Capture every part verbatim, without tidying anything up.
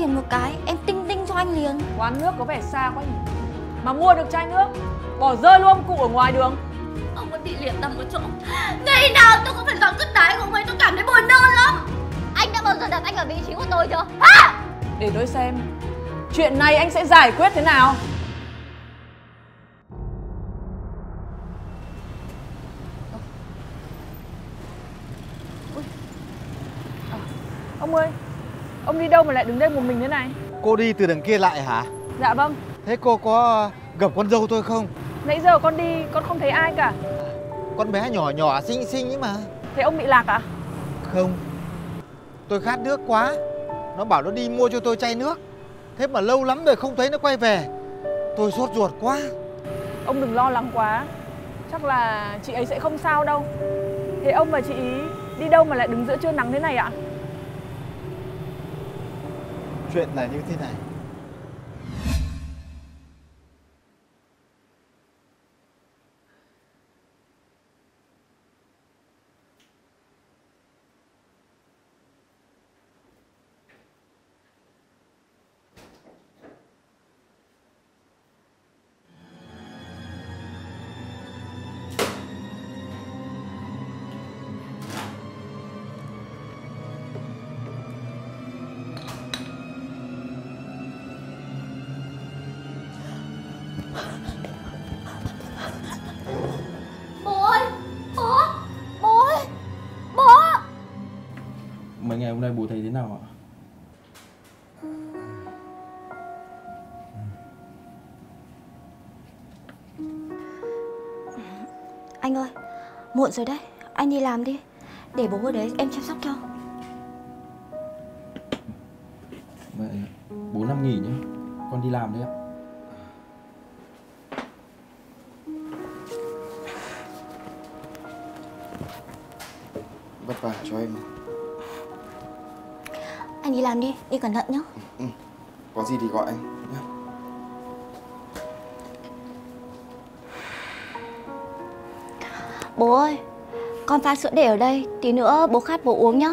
tiền một cái, em tinh tinh cho anh liền. Quán nước có vẻ xa quá nhỉ, mà mua được chai nước, bỏ rơi luôn cụ ở ngoài đường. Ông vẫn bị liệt tầm một chỗ. Ngày nào tôi cũng phải dọn cứt đái của ông ấy, tôi cảm thấy buồn nôn lắm. Anh đã bao giờ đặt anh ở vị trí của tôi chưa? Hả? Để tôi xem chuyện này anh sẽ giải quyết thế nào. Ông ơi, ông đi đâu mà lại đứng đây một mình thế này? Cô đi từ đằng kia lại hả? Dạ vâng. Thế cô có gặp con dâu tôi không? Nãy giờ con đi, con không thấy ai cả. Con bé nhỏ nhỏ xinh xinh ấy mà. Thế ông bị lạc à? Không, tôi khát nước quá. Nó bảo nó đi mua cho tôi chai nước. Thế mà lâu lắm rồi không thấy nó quay về. Tôi sốt ruột quá. Ông đừng lo lắng quá. Chắc là chị ấy sẽ không sao đâu. Thế ông và chị ý đi đâu mà lại đứng giữa trưa nắng thế này ạ? Chuyện là như thế này. Mấy ngày hôm nay bố thấy thế nào ạ? Ừ. Anh ơi, muộn rồi đấy, anh đi làm đi. Để bố ở đấy em chăm sóc cho. Vậy bố nằm nghỉ nhé, con đi làm đấy ạ. Vất vả cho em. Anh đi làm đi, đi cẩn thận nhé. Ừ, ừ. Có gì thì gọi anh nhé. Bố ơi, con pha sữa để ở đây, tí nữa bố khát bố uống nhá.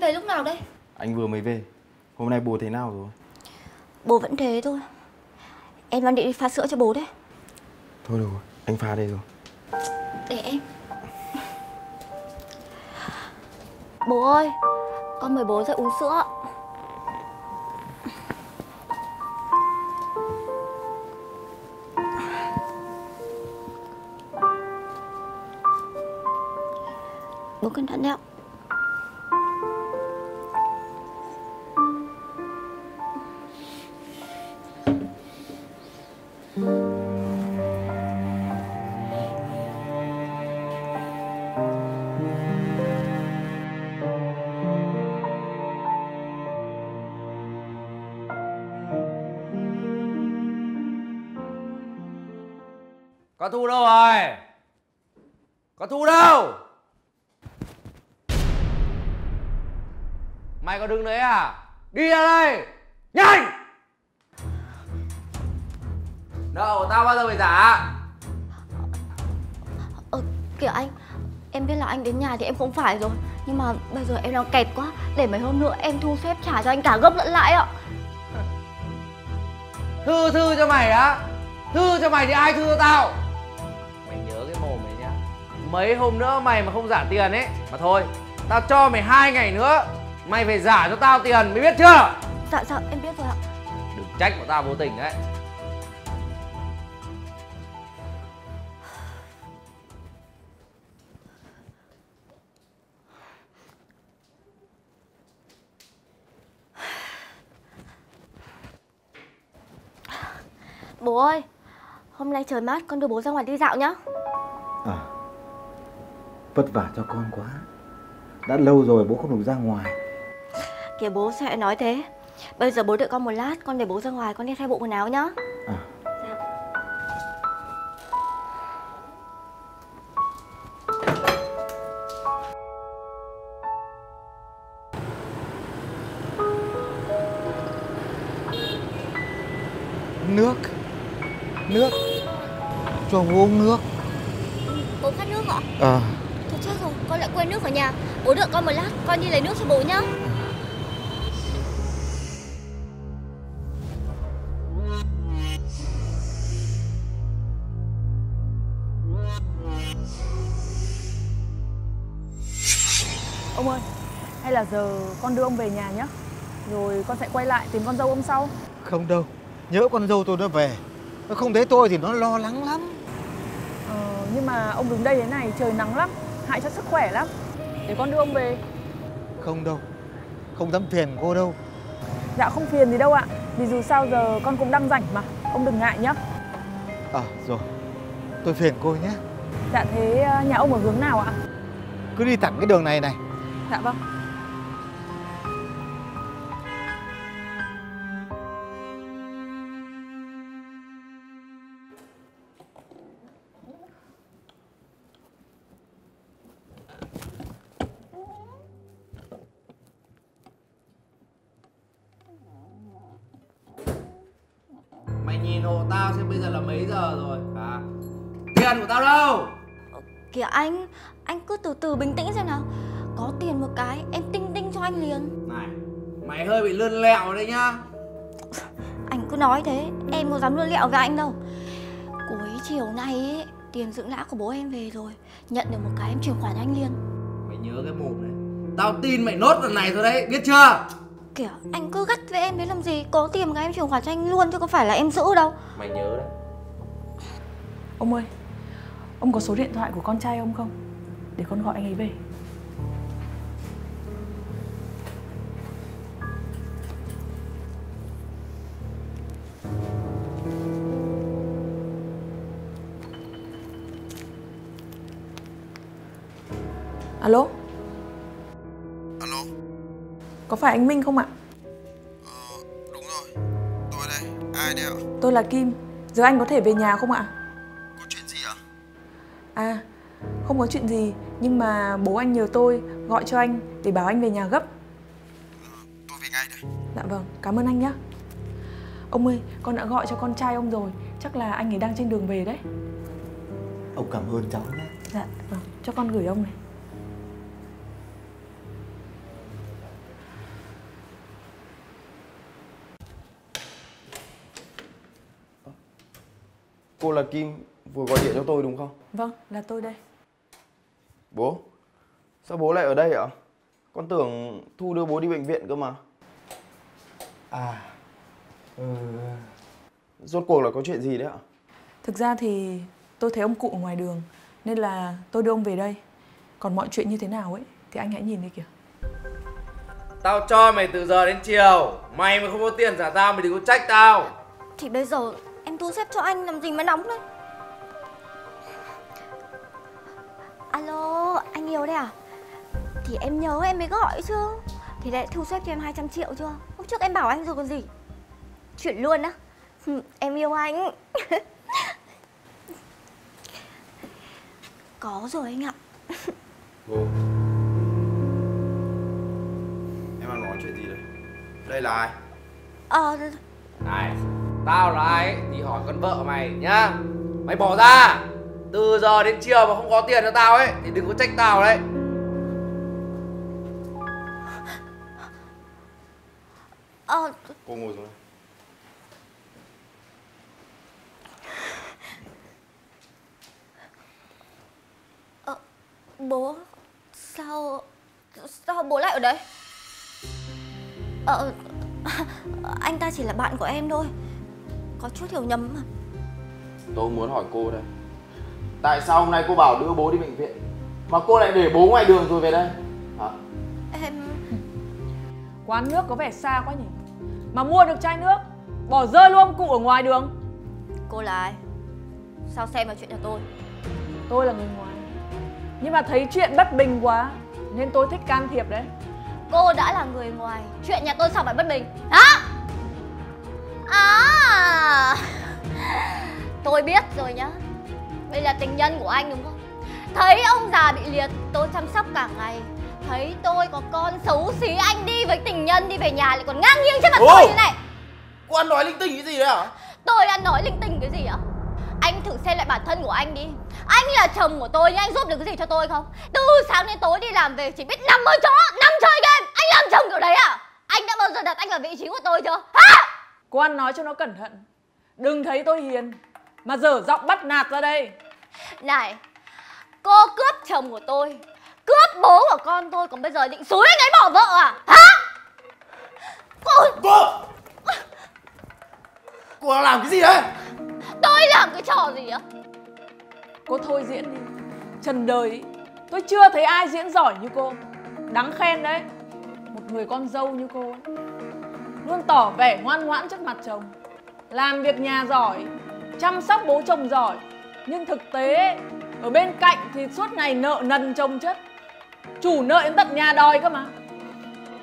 Về lúc nào đấy? Anh vừa mới về. Hôm nay bố thế nào rồi? Bố vẫn thế thôi. Em đang định đi pha sữa cho bố đấy. Thôi được rồi, anh pha đây rồi. Để em. Bố ơi, con mời bố ra uống sữa. Bố cẩn thận đấy. Có Thu đâu rồi? Có Thu đâu? Mày có đứng đấy à? Đi ra đây! Nhanh! Nợ của tao bao giờ phải trả? Ờ, kìa anh, em biết là anh đến nhà thì em không phải rồi. Nhưng mà bây giờ em đang kẹt quá. Để mấy hôm nữa em thu xếp trả cho anh cả gốc lẫn lãi ạ. Thư thư cho mày đã. Thư cho mày thì ai thư cho tao? Mày nhớ cái mồm mày nhá. Mấy hôm nữa mày mà không giả tiền ấy. Mà thôi, tao cho mày hai ngày nữa. Mày phải giả cho tao tiền, mày biết chưa? Dạ dạ, em biết rồi ạ. Đừng trách của tao vô tình đấy. Bố ơi, hôm nay trời mát, con đưa bố ra ngoài đi dạo nhá. À, vất vả cho con quá. Đã lâu rồi bố không được ra ngoài. Kìa bố sao lại nói thế. Bây giờ bố đợi con một lát, con để bố ra ngoài, con đi thay bộ quần áo nhá. À. Dạ. Nước. Nước. Cho bố uống nước. Bố khát nước hả? Ờ. À. Thôi chết rồi, con lại quên nước ở nhà. Bố đợi con một lát, con đi lấy nước cho bố nhá. Ông ơi, hay là giờ con đưa ông về nhà nhá. Rồi con sẽ quay lại tìm con dâu ông sau. Không đâu, nhớ con dâu tôi nó về. Nó không thấy tôi thì nó lo lắng lắm. Ờ, nhưng mà ông đứng đây thế này, trời nắng lắm, hại cho sức khỏe lắm. Để con đưa ông về. Không đâu, không dám phiền cô đâu. Dạ không phiền gì đâu ạ. Vì dù sao giờ con cũng đang rảnh mà. Ông đừng ngại nhá. À rồi, tôi phiền cô nhé. Dạ thế nhà ông ở hướng nào ạ? Cứ đi thẳng cái đường này này. Dạ vâng. Mày nhìn hộ tao xem bây giờ là mấy giờ rồi hả? Tiền của tao đâu? Kìa anh, anh cứ từ từ bình tĩnh xem nào. Có tiền một cái, em tinh tinh cho anh liền. Này, mày hơi bị lươn lẹo đấy nhá. Anh cứ nói thế, em có dám lươn lẹo với anh đâu. Cuối chiều nay ấy, tiền dưỡng lão của bố em về rồi. Nhận được một cái em chuyển khoản anh liền. Mày nhớ cái mồm này. Tao tin mày nốt lần này rồi đấy, biết chưa? Kìa, anh cứ gắt với em đấy làm gì. Có tiền một cái em chuyển khoản cho anh luôn, chứ có phải là em giữ đâu. Mày nhớ đấy. Ông ơi, ông có số điện thoại của con trai ông không? Để con gọi anh ấy về. Alo. Alo. Có phải anh Minh không ạ? Ờ, đúng rồi. Tôi đây. Ai đây ạ? Tôi là Kim. Giờ anh có thể về nhà không ạ? Có chuyện gì ạ? À, không có chuyện gì. Nhưng mà bố anh nhờ tôi gọi cho anh để báo anh về nhà gấp. Ừ, tôi về ngay đây. Dạ vâng, cảm ơn anh nhé. Ông ơi, con đã gọi cho con trai ông rồi. Chắc là anh ấy đang trên đường về đấy. Ông cảm ơn cháu nhé. Dạ vâng, cho con gửi ông này. Cô là Kim vừa gọi điện cho tôi đúng không? Vâng, là tôi đây. Bố? Sao bố lại ở đây ạ? Con tưởng Thu đưa bố đi bệnh viện cơ mà. À... Ừ... Rốt cuộc là có chuyện gì đấy ạ? Thực ra thì tôi thấy ông cụ ở ngoài đường, nên là tôi đưa ông về đây. Còn mọi chuyện như thế nào ấy, thì anh hãy nhìn đi kìa. Tao cho mày từ giờ đến chiều. Mày mà không có tiền trả tao, mày đừng có trách tao. Thì bây giờ... em thu xếp cho anh làm gì mà nóng đấy. Alo, anh yêu đấy à? Thì em nhớ em mới gọi chứ. Thì đã thu xếp cho em hai trăm triệu chưa? Hôm trước em bảo anh rồi còn gì. Chuyển luôn á. Em yêu anh. Có rồi anh ạ. Cô. Em ăn nói có chuyện gì đây? Đây là ai? Ờ... Này, tao là ai ấy, thì hỏi con vợ mày nhá. Mày bỏ ra. Từ giờ đến chiều mà không có tiền cho tao ấy thì đừng có trách tao đấy. Ờ... Cô ngồi xuống. Ờ... Bố... Sao... Sao bố lại ở đấy? Ờ... Anh ta chỉ là bạn của em thôi. Có chút hiểu nhầm mà. Tôi muốn hỏi cô đây. Tại sao hôm nay cô bảo đưa bố đi bệnh viện mà cô lại để bố ngoài đường rồi về đây? Hả? Em... Quán nước có vẻ xa quá nhỉ? Mà mua được chai nước, bỏ rơi luôn cụ ở ngoài đường. Cô là ai? Sao xem vào chuyện nhà tôi? Tôi là người ngoài. Nhưng mà thấy chuyện bất bình quá nên tôi thích can thiệp đấy. Cô đã là người ngoài, chuyện nhà tôi sao phải bất bình? Hả? À... Tôi biết rồi nhá. Đây là tình nhân của anh đúng không? Thấy ông già bị liệt, tôi chăm sóc cả ngày. Thấy tôi có con xấu xí, anh đi với tình nhân đi về nhà lại còn ngang nghiêng trên mặt Ồ, tôi như này. Cô ăn nói linh tinh cái gì đấy hả? Tôi ăn nói linh tinh cái gì ạ? Anh thử xem lại bản thân của anh đi. Anh là chồng của tôi nhưng anh giúp được cái gì cho tôi không? Từ sáng đến tối đi làm về chỉ biết nằm ở chỗ, nằm chơi game. Anh làm chồng kiểu đấy à? Anh đã bao giờ đặt anh vào vị trí của tôi chưa? Hả? Cô ăn nói cho nó cẩn thận. Đừng thấy tôi hiền mà dở giọng bắt nạt ra đây. Này, cô cướp chồng của tôi, cướp bố của con tôi, còn bây giờ định xúi anh ấy bỏ vợ à? Hả? Cô... Cô... Cô làm cái gì đấy? Tôi làm cái trò gì á? Cô thôi diễn đi. Trần đời ý, tôi chưa thấy ai diễn giỏi như cô. Đáng khen đấy. Một người con dâu như cô ấy, luôn tỏ vẻ ngoan ngoãn trước mặt chồng, làm việc nhà giỏi, chăm sóc bố chồng giỏi. Nhưng thực tế ấy, ở bên cạnh thì suốt ngày nợ nần chồng chất. Chủ nợ đến tận nhà đòi cơ mà.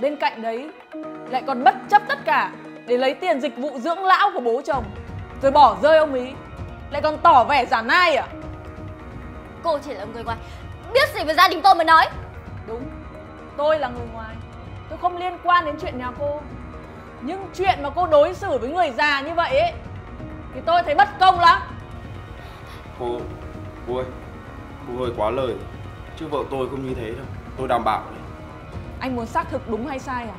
Bên cạnh đấy lại còn bất chấp tất cả để lấy tiền dịch vụ dưỡng lão của bố chồng, rồi bỏ rơi ông ý. Lại còn tỏ vẻ giả nai à? Cô chỉ là người ngoài, biết gì về gia đình tôi mà nói. Đúng, tôi là người ngoài, tôi không liên quan đến chuyện nhà cô. Nhưng chuyện mà cô đối xử với người già như vậy ấy thì tôi thấy bất công lắm. Cô, cô ơi, cô hơi quá lời. Chứ vợ tôi không như thế đâu, tôi đảm bảo đấy. Anh muốn xác thực đúng hay sai à?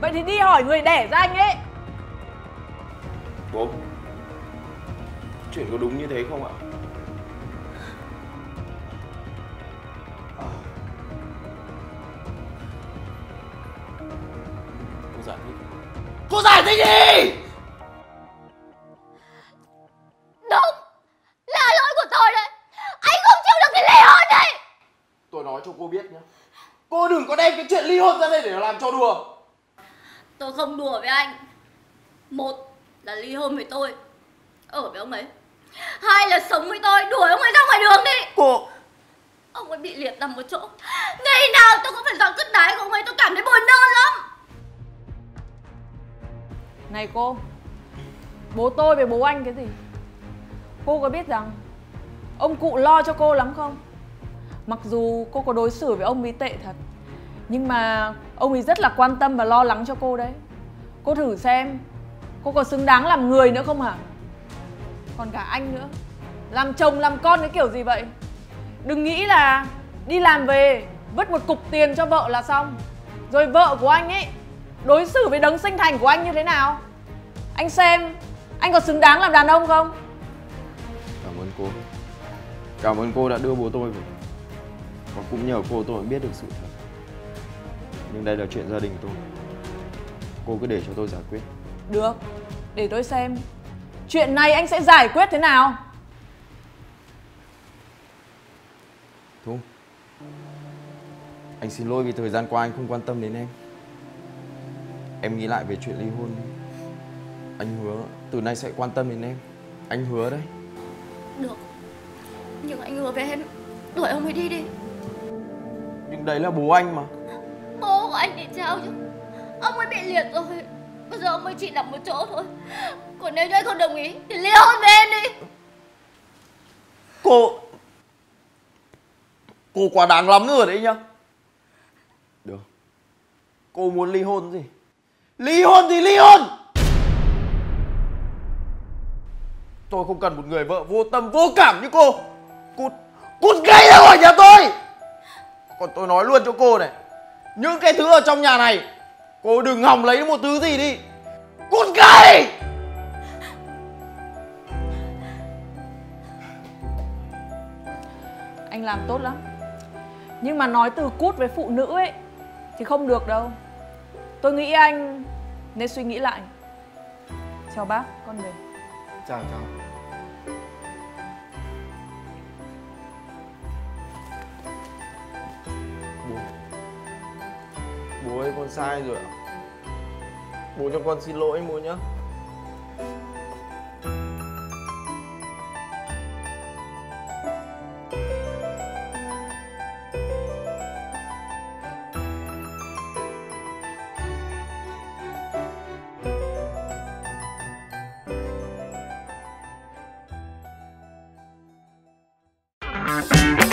Vậy thì đi hỏi người đẻ ra anh ấy. Bố, chuyện có đúng như thế không ạ? À. Cô giải thích. Cô giải thích đi! Đúng! Là lỗi của tôi đấy! Anh không chịu được cái ly hôn đấy! Tôi nói cho cô biết nhé, cô đừng có đem cái chuyện ly hôn ra đây để làm cho đùa. Tôi không đùa với anh. Một là ly hôn với tôi, ở với ông ấy. Hai là sống với tôi, đuổi ông ấy ra ngoài đường đi. Cô... Ông ấy bị liệt nằm một chỗ, ngày nào tôi cũng phải dọn cứt đái của ông ấy, tôi cảm thấy buồn nôn lắm. Này cô, bố tôi với bố anh cái gì? Cô có biết rằng ông cụ lo cho cô lắm không? Mặc dù cô có đối xử với ông ấy tệ thật, nhưng mà ông ấy rất là quan tâm và lo lắng cho cô đấy. Cô thử xem cô có xứng đáng làm người nữa không hả? Còn cả anh nữa, làm chồng làm con cái kiểu gì vậy? Đừng nghĩ là đi làm về vứt một cục tiền cho vợ là xong. Rồi vợ của anh ấy đối xử với đấng sinh thành của anh như thế nào? Anh xem anh có xứng đáng làm đàn ông không? Cảm ơn cô. Cảm ơn cô đã đưa bố tôi về. Và cũng nhờ cô tôi biết được sự thật. Nhưng đây là chuyện gia đình tôi, cô cứ để cho tôi giải quyết. Được, để tôi xem chuyện này anh sẽ giải quyết thế nào. Thu, anh xin lỗi vì thời gian qua anh không quan tâm đến em. Em nghĩ lại về chuyện ly hôn đi. Anh hứa từ nay sẽ quan tâm đến em. Anh hứa đấy. Được, nhưng anh hứa với em đuổi ông ấy đi đi. Nhưng đấy là bố anh mà. Bố của anh thì sao chứ? Ông ấy bị liệt rồi, bây giờ ông ấy chỉ nằm một chỗ thôi. Còn nếu như anh không đồng ý thì ly hôn với em đi. Cô... Cô quá đáng lắm rồi đấy nhá. Được, cô Cô muốn ly hôn gì? Ly hôn thì ly hôn. Tôi không cần một người vợ vô tâm vô cảm như cô. Cút, cút ngay ra khỏi nhà tôi. Còn tôi nói luôn cho cô này, những cái thứ ở trong nhà này cô đừng hòng lấy một thứ gì đi. Cút ngay. Anh làm tốt lắm. Nhưng mà nói từ cút với phụ nữ ấy thì không được đâu. Tôi nghĩ anh nên suy nghĩ lại. Chào bác, con về. Chào chào. Bố, bố ơi, con sai rồi ạ. Bố cho con xin lỗi bố nhá. We'll be right back.